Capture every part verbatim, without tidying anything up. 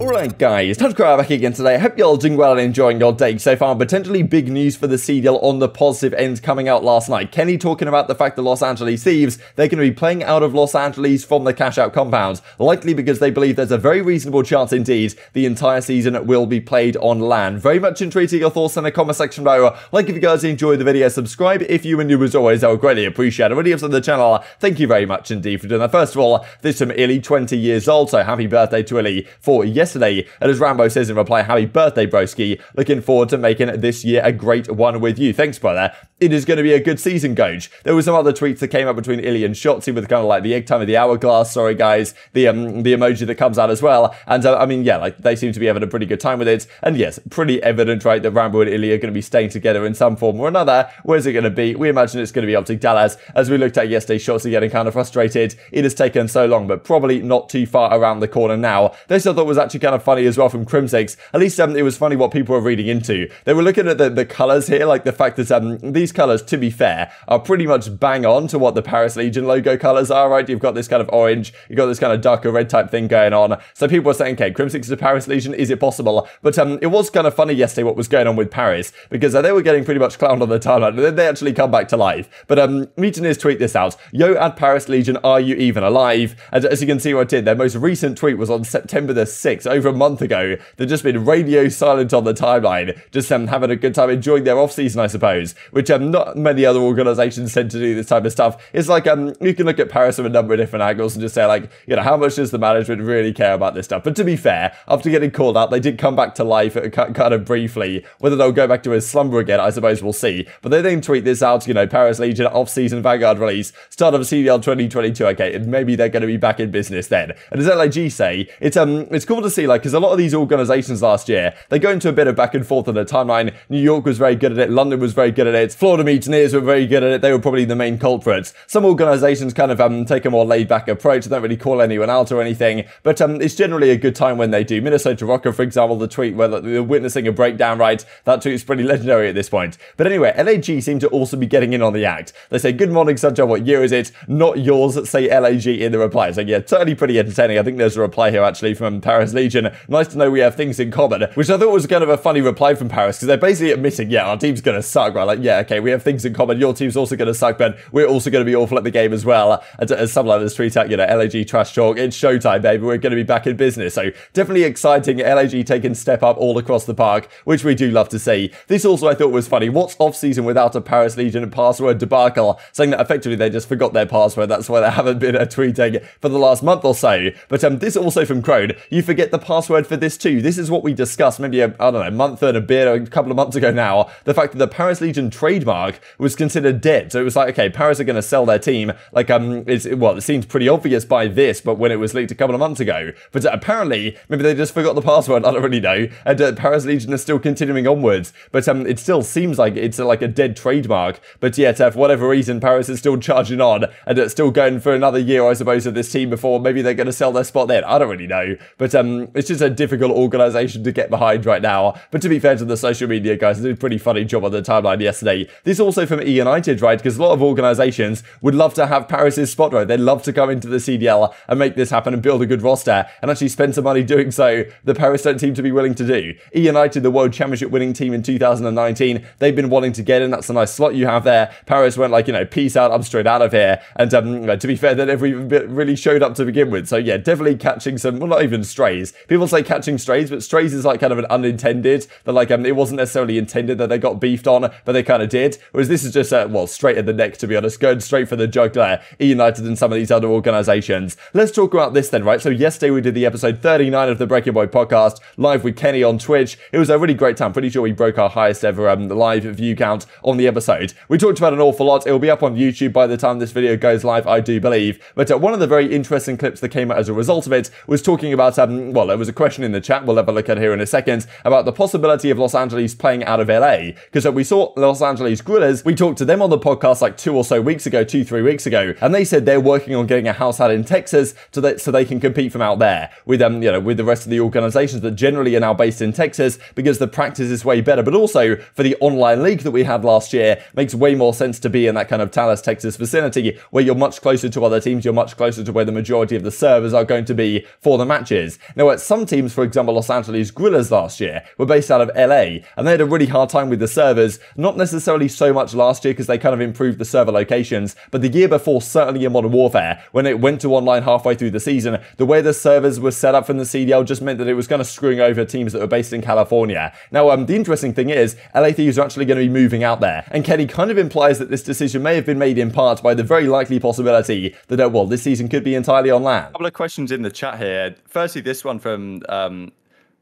Alright guys, time to crack back again today. I hope you're all doing well and enjoying your day so far. Potentially big news for the C D L on the positive end coming out last night. Kenny talking about the fact that Los Angeles Thieves, they're going to be playing out of Los Angeles from the cash out compound, likely because they believe there's a very reasonable chance indeed the entire season will be played on LAN. Very much intrigued to your thoughts in the comment section below. Like if you guys enjoyed the video, subscribe if you were new as always, I would greatly appreciate it. Already up to the channel, thank you very much indeed for doing that. First of all, this is from Illy, twenty years old, so happy birthday to Illy for yesterday. Today. And as Rambo says in reply, happy birthday, broski. Looking forward to making this year a great one with you. Thanks, brother. It is going to be a good season, Goj. There were some other tweets that came up between Illy and Shotzi with kind of like the egg time of the hourglass. Sorry, guys. The um, the emoji that comes out as well. And uh, I mean, yeah, like they seem to be having a pretty good time with it. And yes, pretty evident, right, that Rambo and Illy are going to be staying together in some form or another. Where's it going to be? We imagine it's going to be Optic Dallas. As we looked at yesterday, Shotzi getting kind of frustrated. It has taken so long, but probably not too far around the corner now. This I thought was actually kind of funny as well from Crimsix. At least um, it was funny what people were reading into. They were looking at the, the colours here, like the fact that um, these colors, to be fair, are pretty much bang on to what the Paris Legion logo colors are, right? You've got this kind of orange, you've got this kind of darker red type thing going on. So people are saying, okay, Crimsix to Paris Legion, is it possible? But um, it was kind of funny yesterday what was going on with Paris, because uh, they were getting pretty much clowned on the timeline, and then they actually come back to life. But um, Mutineers tweet this out, yo at Paris Legion, are you even alive? And as you can see right here, their most recent tweet was on September the sixth, over a month ago. They've just been radio silent on the timeline, just um, having a good time, enjoying their off-season, I suppose, which um, not many other organizations tend to do this type of stuff. It's like um, you can look at Paris from a number of different angles and just say, like, you know, how much does the management really care about this stuff? But to be fair, after getting called out, they did come back to life kind of briefly. Whether they'll go back to his slumber again, I suppose we'll see. But they then tweet this out, you know, Paris Legion off-season Vanguard release, start of C D L twenty twenty-two. Okay, maybe they're going to be back in business then. And as L A G say, it's um, it's cool to see, like, because a lot of these organizations last year, they go into a bit of back and forth on the timeline. New York was very good at it. London was very good at it. Florida Mutineers were very good at it. They were probably the main culprits. Some organisations kind of um, take a more laid-back approach. They don't really call anyone out or anything. But um, it's generally a good time when they do. Minnesota Rokkr, for example, the tweet where they're witnessing a breakdown, right? That tweet is pretty legendary at this point. But anyway, L A G seem to also be getting in on the act. They say, good morning, Sergio, what year is it? Not yours, say L A G in the reply. So yeah, totally pretty entertaining. I think there's a reply here, actually, from Paris Legion. Nice to know we have things in common, which I thought was kind of a funny reply from Paris, because they're basically admitting, yeah, our team's going to suck, right? Like, yeah, okay, we have things in common. Your team's also going to suck, but we're also going to be awful at the game as well. And as some others tweet out, you know, L A G trash talk. It's showtime, baby. We're going to be back in business. So definitely exciting. L A G taking step up all across the park, which we do love to see. This also I thought was funny. What's off-season without a Paris Legion password debacle? Saying that effectively they just forgot their password. That's why they haven't been tweeting for the last month or so. But um, this also from Crone. You forget the password for this too. This is what we discussed maybe, a, I don't know, a month and a bit, a couple of months ago now. The fact that the Paris Legion trademark was considered dead. So it was like, okay, Paris are going to sell their team. Like, um, it's, well, it seems pretty obvious by this, but when it was leaked a couple of months ago. But apparently, maybe they just forgot the password, I don't really know. And uh, Paris Legion is still continuing onwards. But um, it still seems like it's uh, like a dead trademark. But yet, uh, for whatever reason, Paris is still charging on and uh, still going for another year, I suppose, of this team before maybe they're going to sell their spot then. I don't really know. But um, it's just a difficult organization to get behind right now. But to be fair to the social media guys, they did a pretty funny job on the timeline yesterday. This also from E United, right? Because a lot of organisations would love to have Paris's spot, right? They'd love to come into the C D L and make this happen and build a good roster and actually spend some money doing so. The Paris don't seem to be willing to do. E United, the World Championship winning team in two thousand nineteen, they've been wanting to get in. That's a nice slot you have there. Paris went like, you know, peace out, I'm straight out of here. And um, to be fair, they never even really showed up to begin with. So yeah, definitely catching some, well, not even strays. People say catching strays, but strays is like kind of an unintended, that like um, it wasn't necessarily intended that they got beefed on, but they kind of did. Whereas this is just, uh, well, straight at the neck, to be honest, going straight for the jugular, E United and some of these other organizations. Let's talk about this then, right? So yesterday we did the episode thirty-nine of the Breaking Boy podcast, live with Kenny on Twitch. It was a really great time. Pretty sure we broke our highest ever um, live view count on the episode. We talked about an awful lot. It'll be up on YouTube by the time this video goes live, I do believe. But uh, one of the very interesting clips that came out as a result of it was talking about, um, well, there was a question in the chat, we'll have a look at here in a second, about the possibility of Los Angeles playing out of L A, because we saw Los Angeles Guerrillas, we talked to them on the podcast like two or so weeks ago, two, three weeks ago, and they said they're working on getting a house out in Texas so that so they can compete from out there with um, you know, with the rest of the organizations that generally are now based in Texas, because the practice is way better, but also for the online league that we had last year, makes way more sense to be in that kind of Dallas, Texas vicinity, where you're much closer to other teams, you're much closer to where the majority of the servers are going to be for the matches. Now, at some teams, for example, Los Angeles Guerrillas last year were based out of L A, and they had a really hard time with the servers, not necessarily so much last year because they kind of improved the server locations, but the year before, certainly in Modern Warfare, when it went to online halfway through the season, the way the servers were set up from the C D L just meant that it was kind of screwing over teams that were based in California. Now, um, the interesting thing is, L A Thieves are actually going to be moving out there, and Kenny kind of implies that this decision may have been made in part by the very likely possibility that, uh, well, this season could be entirely on land. A couple of questions in the chat here. Firstly, this one from... Um...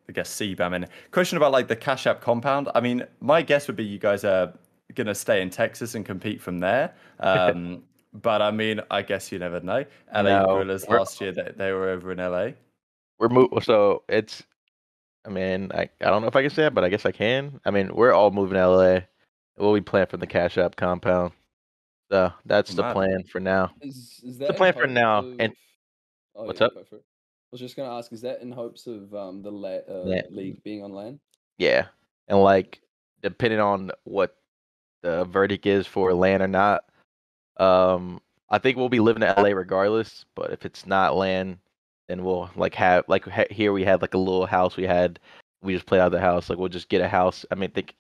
I guess C-Bamin. Question about like the Cash App compound. I mean, my guess would be you guys are going to stay in Texas and compete from there. Um, but I mean, I guess you never know. L A no, Guerrillas last year, they, they were over in L A. We're mo So it's, I mean, I, I don't know if I can say that, but I guess I can. I mean, we're all moving to L A. We'll be playing from the Cash App compound. So that's the plan for now. Is, is that the plan for now. Of... And oh, what's yeah, up? I was just gonna ask, is that in hopes of um the la uh, yeah. league being on land? Yeah, and like depending on what the verdict is for land or not, um, I think we'll be living in L A regardless. But if it's not land, then we'll like have like ha here we had like a little house we had. We just played out of the house. Like we'll just get a house. I mean, I think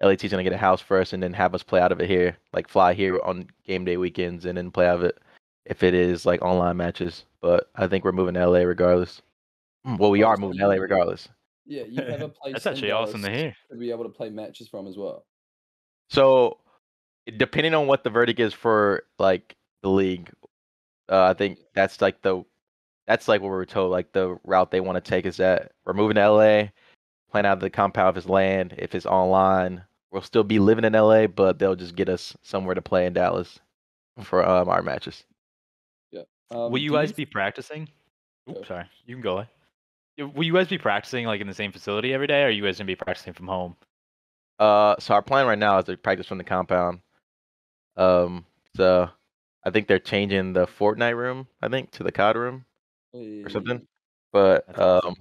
L A T's gonna get a house for us and then have us play out of it here. Like fly here on game day weekends and then play out of it if it is like online matches. But I think we're moving to L A regardless. Well, we are moving to L A regardless. Yeah, you have a place. That's actually awesome to hear. To be able to play matches from as well. So, depending on what the verdict is for like the league, uh, I think that's like the that's like what we were told. Like the route they want to take is that we're moving to L A, playing out of the compound if it's land. If it's online, we'll still be living in L A, but they'll just get us somewhere to play in Dallas for um, our matches. Um, will you guys be practicing? Oops, sorry, you can go away. Will you guys be practicing like in the same facility every day, or are you guys gonna be practicing from home? Uh, so our plan right now is to practice from the compound. Um, so I think they're changing the Fortnite room, I think, to the C O D room or something. But that's um, awesome.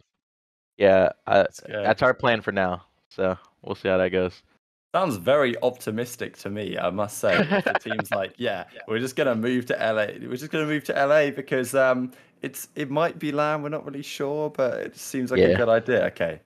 yeah, I, that's, that's our plan for now. So we'll see how that goes. Sounds very optimistic to me, I must say. The team's like, yeah, yeah, we're just gonna move to L A. We're just gonna move to L A because um, it's it might be land. We're not really sure, but it seems like yeah. a good idea. Okay.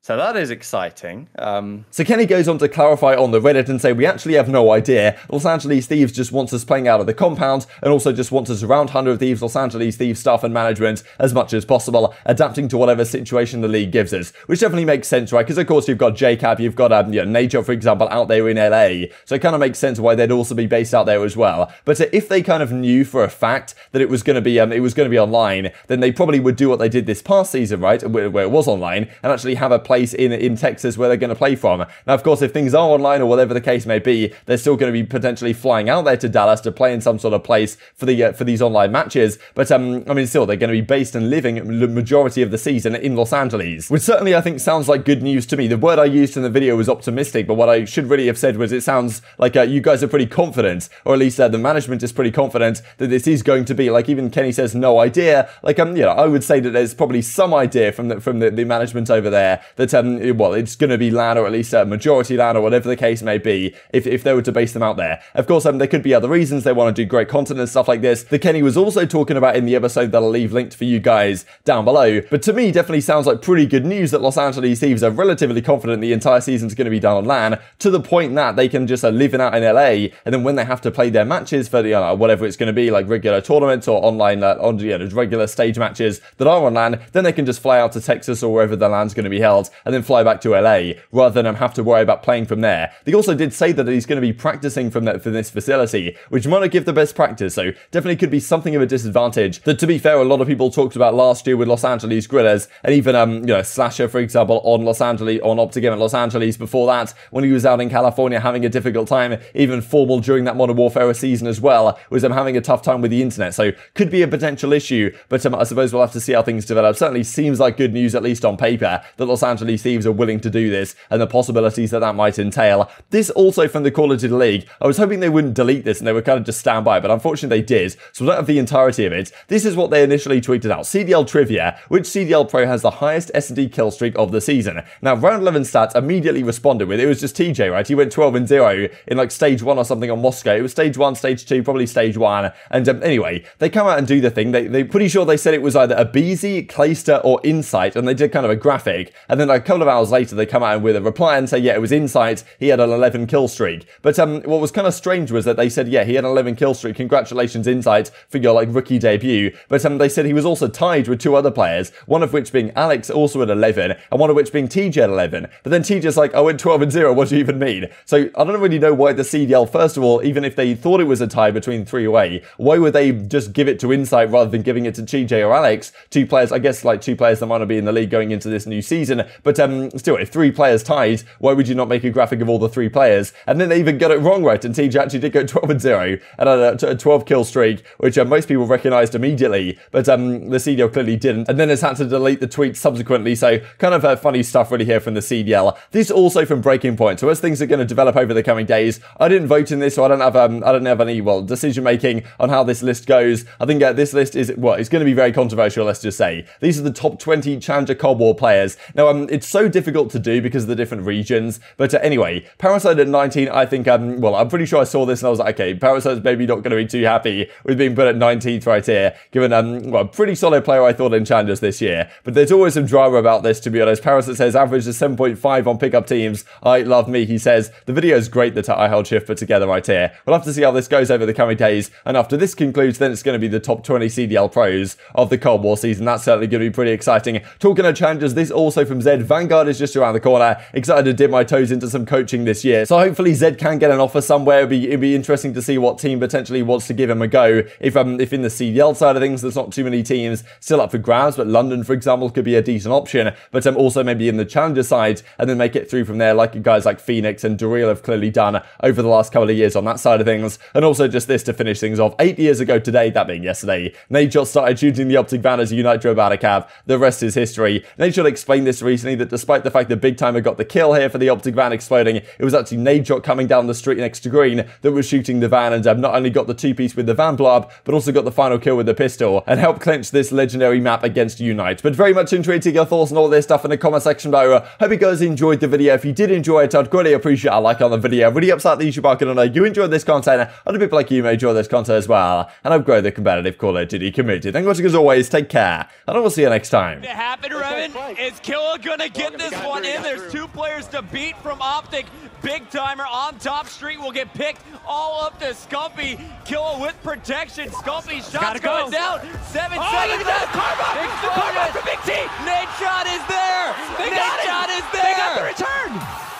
So that is exciting. Um, so Kenny goes on to clarify on the Reddit and say, we actually have no idea. Los Angeles Thieves just wants us playing out of the compound and also just wants us around one hundred Thieves, Los Angeles Thieves staff and management as much as possible, adapting to whatever situation the league gives us, which definitely makes sense, right? Because, of course, you've got J-Cab, you've got um, you know, Nature, for example, out there in L A. So it kind of makes sense why they'd also be based out there as well. But uh, if they kind of knew for a fact that it was going to be um, it was going to be online, then they probably would do what they did this past season, right, where, where it was online, and actually have a play in in Texas where they're going to play from. Now, of course, if things are online or whatever the case may be, they're still going to be potentially flying out there to Dallas to play in some sort of place for the uh, for these online matches. But um, I mean, still, they're going to be based and living the majority of the season in Los Angeles, which certainly I think sounds like good news to me. The word I used in the video was optimistic, but what I should really have said was it sounds like uh, you guys are pretty confident, or at least uh, the management is pretty confident that this is going to be like. Even Kenny says no idea. Like um, you know, I would say that there's probably some idea from the, from the, the management over there that. Um, well, it's going to be land, or at least a majority land, or whatever the case may be, if, if they were to base them out there. Of course, um, there could be other reasons they want to do great content and stuff like this that Kenny was also talking about in the episode that I'll leave linked for you guys down below. But to me, definitely sounds like pretty good news that Los Angeles Thieves are relatively confident the entire season's going to be done on land, to the point that they can just uh, live it out in L A, and then when they have to play their matches for, you know, whatever it's going to be, like regular tournaments or online, uh, on, you know, regular stage matches that are on land, then they can just fly out to Texas or wherever the land's going to be held France and then fly back to L A rather than have to worry about playing from there. They also did say that he's going to be practicing from, that, from this facility, which might not give the best practice, so definitely could be something of a disadvantage that, to be fair, a lot of people talked about last year with Los Angeles Guerrillas and even, um, you know, Slasher, for example, on Los Angeles, on Optic Gaming at Los Angeles before that, when he was out in California having a difficult time, even Formal during that Modern Warfare season as well, was um, having a tough time with the internet, so could be a potential issue, but um, I suppose we'll have to see how things develop. Certainly seems like good news, at least on paper, that Los Angeles Thieves are willing to do this and the possibilities that that might entail. This also from the Call of Duty League, I was hoping they wouldn't delete this and they would kind of just stand by, but unfortunately they did, so we don't have the entirety of it. This is what they initially tweeted out. C D L Trivia, which C D L Pro has the highest S and D kill streak of the season. Now, Round eleven Stats immediately responded with, it was just T J, right? He went twelve and zero in like stage one or something on Moscow. It was stage one, stage two, probably stage one. And um, anyway, they come out and do the thing. They, they're pretty sure they said it was either a B Z, Clayster, or Insight, and they did kind of a graphic. And then like, a couple of hours later, they come out with a reply and say, yeah, it was Insight. He had an eleven kill streak. But um, what was kind of strange was that they said, yeah, he had an eleven kill streak. Congratulations, Insight, for your like rookie debut. But um, they said he was also tied with two other players, one of which being Alex, also at eleven, and one of which being T J at eleven. But then T J's like, I went twelve and zero. What do you even mean? So I don't really know why the C D L, first of all, even if they thought it was a tie between three away, why would they just give it to Insight rather than giving it to T J or Alex? Two players, I guess, like two players that might not be in the league going into this new season. But um, still, if three players tied, why would you not make a graphic of all the three players? And then they even got it wrong, right? And T J actually did go twelve and zero and had a twelve kill streak, which uh, most people recognized immediately. But um, the C D L clearly didn't. And then it's had to delete the tweet subsequently. So kind of uh, funny stuff really here from the C D L. This also from Breaking Point. So as things are going to develop over the coming days, I didn't vote in this, so I don't have um, I don't have any well decision making on how this list goes. I think uh, this list is what well, it's going to be very controversial. Let's just say these are the top twenty Challenger Cold War players. Now um, it's so difficult to do because of the different regions. But uh, anyway, Parasite at nineteen. I think um, well, I'm pretty sure I saw this and I was like, okay, Parasite's maybe not going to be too happy with being put at nineteenth right here, given um, well, a pretty solid player I thought in Challengers this year. But there's always some drama about this, to be honest. Parasite says average is seven point five on pickup teams. I love me. He says the video is great that I held shift put together right here. We'll have to see how this goes over the coming days. And after this concludes, then it's going to be the top twenty C D L pros of the Cold War season. That's certainly going to be pretty exciting. Talking of Challengers, this also from Zed. Vanguard is just around the corner. Excited to dip my toes into some coaching this year. So hopefully Zed can get an offer somewhere. It'd be, it'd be interesting to see what team potentially wants to give him a go. If um if in the C D L side of things, there's not too many teams still up for grabs, but London, for example, could be a decent option. But um, also maybe in the Challenger side and then make it through from there, like guys like Phoenix and Dureel have clearly done over the last couple of years on that side of things. And also just this to finish things off. Eight years ago today, that being yesterday, Nadeshot started shooting the Optic van as a Unite drove out of cab. The rest is history. Nadeshot explained this recently that despite the fact that Big Timer got the kill here for the Optic van exploding, it was actually Nadeshot coming down the street next to Green that was shooting the van and um, not only got the two-piece with the van blob, but also got the final kill with the pistol and helped clinch this legendary map against Unite. But very much intriguing your thoughts and all this stuff in the comment section below. Hope you guys enjoyed the video. If you did enjoy it, I'd greatly appreciate a like on the video. Really upset that YouTube market, I know you enjoyed this content. Other people like you may enjoy this content as well, and I've grown the competitive Call of Duty community. Thank you much as always. Take care, and I will see you next time. It happened, Revan. Is Killa gonna get this one in? There's two players to beat from Optic. Big Timer on top street will get picked all up to Scumpy. Killa with protection. Scumpy shot's going down. Seven oh, seconds left. It's the karma for Big T. Nadeshot is there. Nadeshot is there. They got the return.